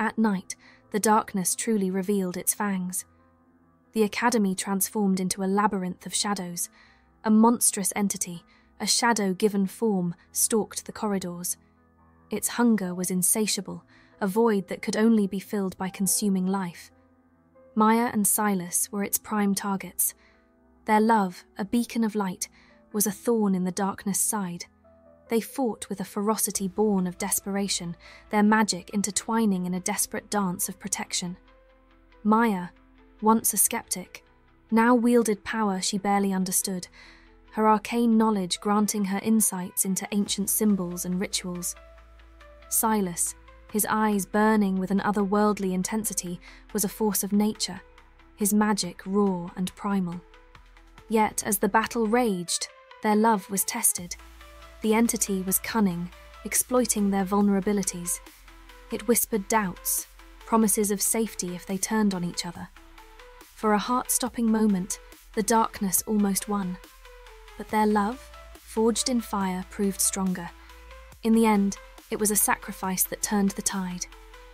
At night, the darkness truly revealed its fangs. The academy transformed into a labyrinth of shadows. A monstrous entity, a shadow-given form, stalked the corridors. Its hunger was insatiable, a void that could only be filled by consuming life. Maya and Silas were its prime targets. Their love, a beacon of light, was a thorn in the darkness' side. They fought with a ferocity born of desperation, their magic intertwining in a desperate dance of protection. Maya, once a skeptic, now wielded power she barely understood, her arcane knowledge granting her insights into ancient symbols and rituals. Silas, his eyes burning with an otherworldly intensity, was a force of nature, his magic raw and primal. Yet, as the battle raged, their love was tested. The entity was cunning, exploiting their vulnerabilities. It whispered doubts, promises of safety if they turned on each other. For a heart-stopping moment, the darkness almost won. But their love, forged in fire, proved stronger. In the end, it was a sacrifice that turned the tide.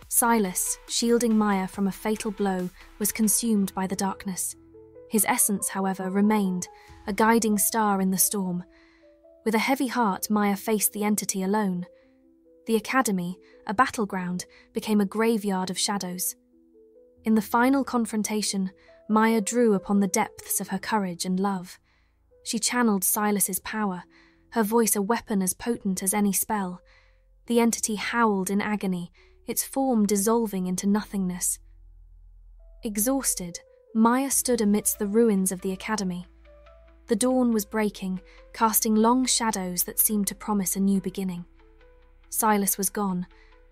Silas, shielding Maya from a fatal blow, was consumed by the darkness. His essence, however, remained, a guiding star in the storm. With a heavy heart, Maya faced the entity alone. The academy, a battleground, became a graveyard of shadows. In the final confrontation, Maya drew upon the depths of her courage and love. She channeled Silas's power, her voice a weapon as potent as any spell. The entity howled in agony, its form dissolving into nothingness. Exhausted, Maya stood amidst the ruins of the academy. The dawn was breaking, casting long shadows that seemed to promise a new beginning. Silas was gone,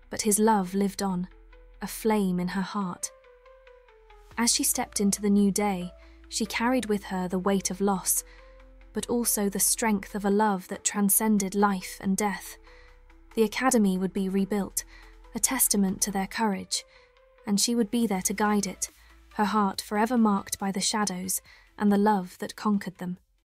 but his love lived on, a flame in her heart. As she stepped into the new day, she carried with her the weight of loss, but also the strength of a love that transcended life and death. The academy would be rebuilt, a testament to their courage, and she would be there to guide it, her heart forever marked by the shadows and the love that conquered them.